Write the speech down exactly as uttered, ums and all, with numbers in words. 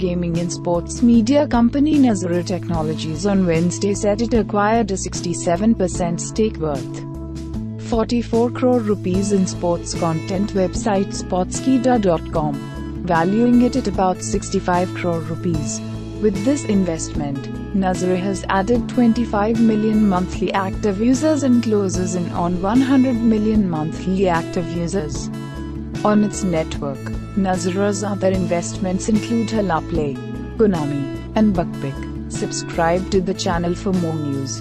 gaming and sports media company Nazara Technologies on Wednesday said it acquired a sixty-seven percent stake worth forty-four crore rupees in sports content website Sportskeeda dot com, valuing it at about sixty-five crore rupees. With this investment, Nazara has added twenty-five million monthly active users and closes in on one hundred million monthly active users on its network. Nazara's other investments include HalaPlay, Qunami, and Bakbuck. Subscribe to the channel for more news.